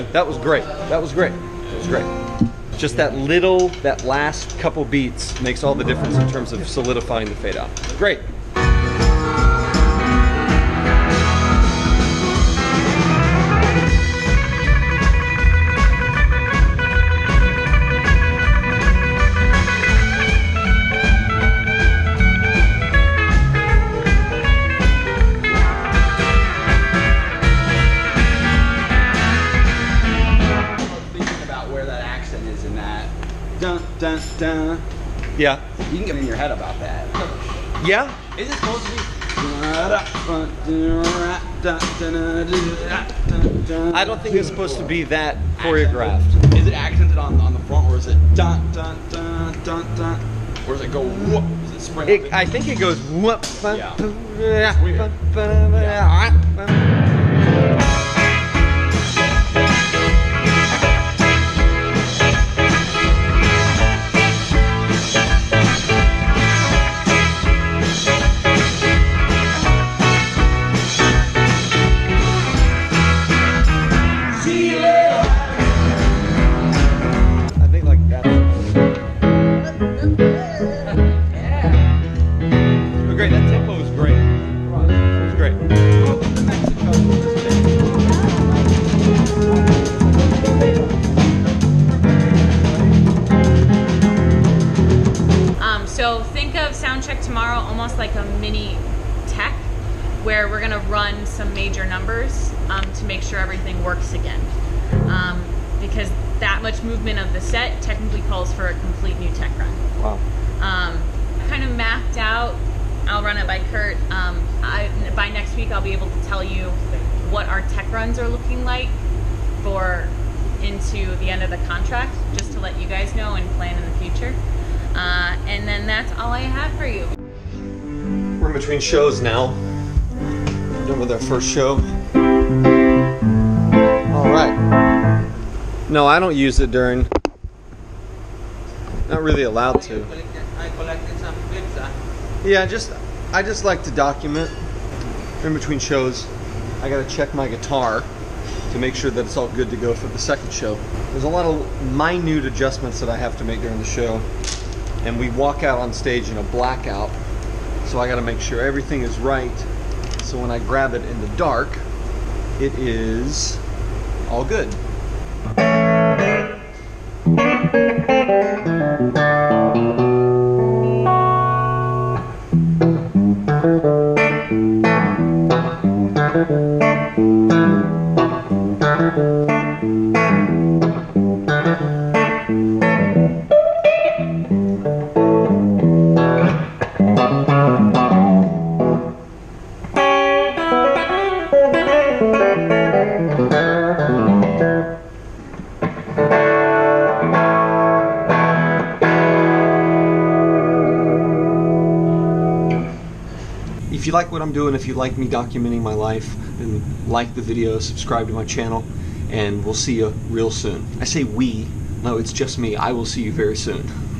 good. That was great. That was great. It was great. Just that last couple beats makes all the difference in terms of solidifying the fade out. Great. Dun, dun. Yeah. You can get in your head about that. Yeah? Is it supposed to be? I don't think it's supposed to be that choreographed. Is it accented on the front, or is it dun dun dun dun dun? Or does it go whoop? Does it spring up? I think it goes whoop. Yeah. It's weird. Yeah. So think of Soundcheck tomorrow almost like a mini tech where we're going to run some major numbers to make sure everything works again. Because that much movement of the set technically calls for a complete new tech run. Wow. Kind of mapped out, I'll run it by Kurt. By next week I'll be able to tell you what our tech runs are looking like for into the end of the contract, just to let you guys know and plan in the future. And then that's all I have for you. We're in between shows now. We're done with our first show. All right. No, I don't use it during. Not really allowed to. I collected some clips. Yeah, I just like to document. We're in between shows. I gotta check my guitar to make sure that it's all good to go for the second show. There's a lot of minute adjustments that I have to make during the show. And we walk out on stage in a blackout, so I gotta make sure everything is right, so when I grab it in the dark, it is all good. If you like what I'm doing, if you like me documenting my life, then like the video, subscribe to my channel, and we'll see you real soon. I say we, no, it's just me. I will see you very soon.